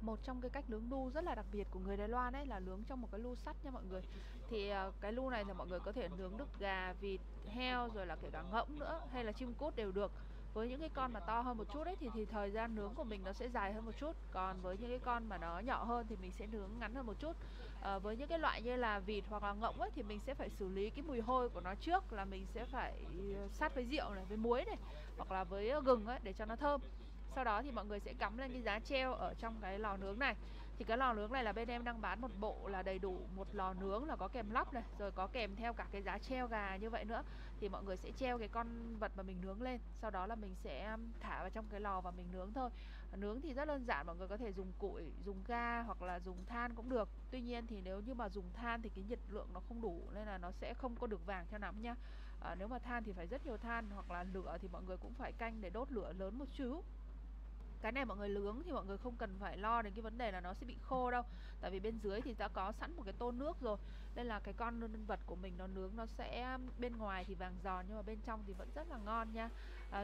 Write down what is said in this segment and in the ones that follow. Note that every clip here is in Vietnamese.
Một trong cái cách nướng đu rất là đặc biệt của người Đài Loan ấy là nướng trong một cái lu sắt nha mọi người. Thì cái lu này là mọi người có thể nướng được gà, vịt, heo rồi là kể cả ngỗng nữa, hay là chim cút đều được. Với những cái con mà to hơn một chút ấy thì thời gian nướng của mình nó sẽ dài hơn một chút. Còn với những cái con mà nó nhỏ hơn thì mình sẽ nướng ngắn hơn một chút. Với những cái loại như là vịt hoặc là ngỗng ấy thì mình sẽ phải xử lý cái mùi hôi của nó trước, là mình sẽ phải sát với rượu này, với muối này, hoặc là với gừng ấy để cho nó thơm. Sau đó thì mọi người sẽ cắm lên cái giá treo ở trong cái lò nướng này. Thì cái lò nướng này là bên em đang bán một bộ là đầy đủ, một lò nướng là có kèm lóc này, rồi có kèm theo cả cái giá treo gà như vậy nữa. Thì mọi người sẽ treo cái con vật mà mình nướng lên, sau đó là mình sẽ thả vào trong cái lò và mình nướng thôi. Nướng thì rất đơn giản, mọi người có thể dùng củi, dùng ga hoặc là dùng than cũng được. Tuy nhiên thì nếu như mà dùng than thì cái nhiệt lượng nó không đủ, nên là nó sẽ không có được vàng cho lắm nha. Nếu mà than thì phải rất nhiều than, hoặc là lửa thì mọi người cũng phải canh để đốt lửa lớn một chút. Cái này mọi người nướng thì mọi người không cần phải lo đến cái vấn đề là nó sẽ bị khô đâu. Tại vì bên dưới thì đã có sẵn một cái tô nước rồi, nên là cái con vật của mình nó nướng nó sẽ bên ngoài thì vàng giòn, nhưng mà bên trong thì vẫn rất là ngon nha.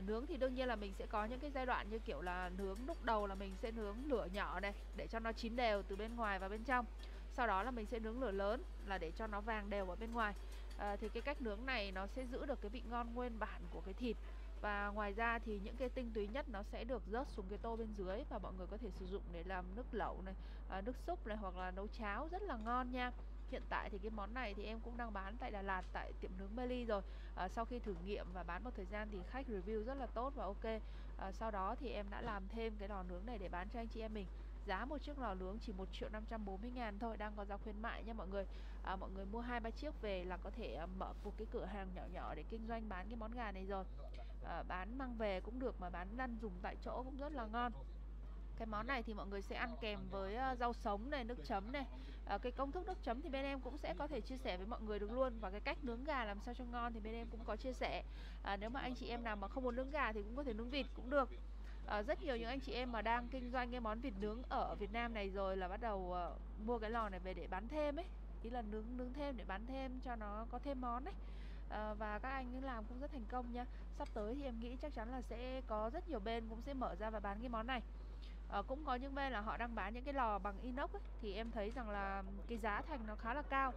Nướng thì đương nhiên là mình sẽ có những cái giai đoạn như kiểu là nướng lúc đầu là mình sẽ nướng lửa nhỏ này, để cho nó chín đều từ bên ngoài và bên trong. Sau đó là mình sẽ nướng lửa lớn là để cho nó vàng đều ở bên ngoài. Thì cái cách nướng này nó sẽ giữ được cái vị ngon nguyên bản của cái thịt. Và ngoài ra thì những cái tinh túy nhất nó sẽ được rớt xuống cái tô bên dưới, và mọi người có thể sử dụng để làm nước lẩu này, nước súp này, hoặc là nấu cháo rất là ngon nha. Hiện tại thì cái món này thì em cũng đang bán tại Đà Lạt, tại tiệm nướng Mêli rồi. Sau khi thử nghiệm và bán một thời gian thì khách review rất là tốt và ok. Sau đó thì em đã làm thêm cái lò nướng này để bán cho anh chị em mình. Giá một chiếc lò nướng chỉ 1.540.000 thôi, đang có giá khuyến mại nha mọi người. Mọi người mua 2-3 chiếc về là có thể mở một cái cửa hàng nhỏ nhỏ để kinh doanh bán cái món gà này rồi. Bán mang về cũng được, mà bán ăn dùng tại chỗ cũng rất là ngon. Cái món này thì mọi người sẽ ăn kèm với rau sống này, nước chấm này. Cái công thức nước chấm thì bên em cũng sẽ có thể chia sẻ với mọi người được luôn. Và cái cách nướng gà làm sao cho ngon thì bên em cũng có chia sẻ. Nếu mà anh chị em nào mà không muốn nướng gà thì cũng có thể nướng vịt cũng được. Rất nhiều những anh chị em mà đang kinh doanh cái món vịt nướng ở Việt Nam này rồi là bắt đầu mua cái lò này về để bán thêm ấy. Ý là nướng thêm để bán thêm cho nó có thêm món ấy. Và các anh làm cũng rất thành công nha. Sắp tới thì em nghĩ chắc chắn là sẽ có rất nhiều bên cũng sẽ mở ra và bán cái món này. Cũng có những bên là họ đang bán những cái lò bằng inox ấy, thì em thấy rằng là cái giá thành nó khá là cao.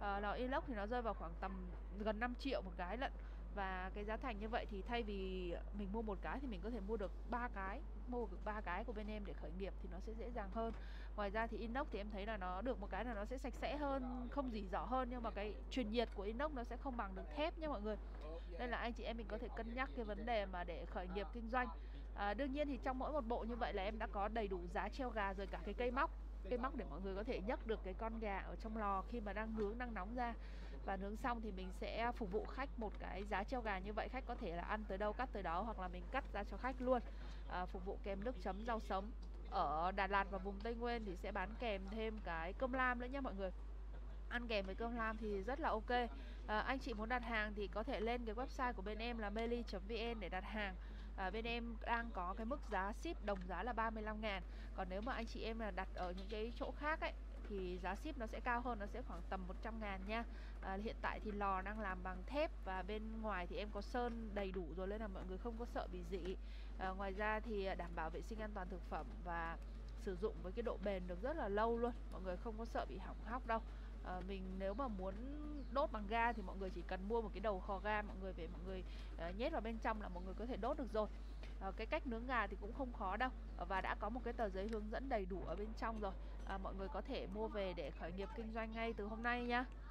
Lò inox thì nó rơi vào khoảng tầm gần 5 triệu một cái lận. Và cái giá thành như vậy thì thay vì mình mua một cái thì mình có thể mua được 3 cái. Mua được 3 cái của bên em để khởi nghiệp thì nó sẽ dễ dàng hơn. Ngoài ra thì inox thì em thấy là nó được một cái là nó sẽ sạch sẽ hơn, không rỉ rỏ hơn, nhưng mà cái truyền nhiệt của inox nó sẽ không bằng được thép nha mọi người. Nên là anh chị em mình có thể cân nhắc cái vấn đề mà để khởi nghiệp kinh doanh. Đương nhiên thì trong mỗi một bộ như vậy là em đã có đầy đủ giá treo gà rồi, cả cái cây móc. Cây móc để mọi người có thể nhấc được cái con gà ở trong lò khi mà đang nướng, đang nóng ra. Và nướng xong thì mình sẽ phục vụ khách một cái giá treo gà như vậy. Khách có thể là ăn tới đâu cắt tới đó, hoặc là mình cắt ra cho khách luôn. Phục vụ kèm nước chấm, rau sống. Ở Đà Lạt và vùng Tây Nguyên thì sẽ bán kèm thêm cái cơm lam nữa nha mọi người. Ăn kèm với cơm lam thì rất là ok. Anh chị muốn đặt hàng thì có thể lên cái website của bên em là meli.vn để đặt hàng. Bên em đang có cái mức giá ship đồng giá là 35.000. Còn nếu mà anh chị em là đặt ở những cái chỗ khác ấy thì giá ship nó sẽ cao hơn, nó sẽ khoảng tầm 100.000 nha. Hiện tại thì lò đang làm bằng thép và bên ngoài thì em có sơn đầy đủ rồi, nên là mọi người không có sợ bị dị. Ngoài ra thì đảm bảo vệ sinh an toàn thực phẩm và sử dụng với cái độ bền được rất là lâu luôn. Mọi người không có sợ bị hỏng hóc đâu. Mình nếu mà muốn đốt bằng ga thì mọi người chỉ cần mua một cái đầu kho ga, mọi người về mọi người nhét vào bên trong là mọi người có thể đốt được rồi. Cái cách nướng gà thì cũng không khó đâu, và đã có một cái tờ giấy hướng dẫn đầy đủ ở bên trong rồi. Mọi người có thể mua về để khởi nghiệp kinh doanh ngay từ hôm nay nha.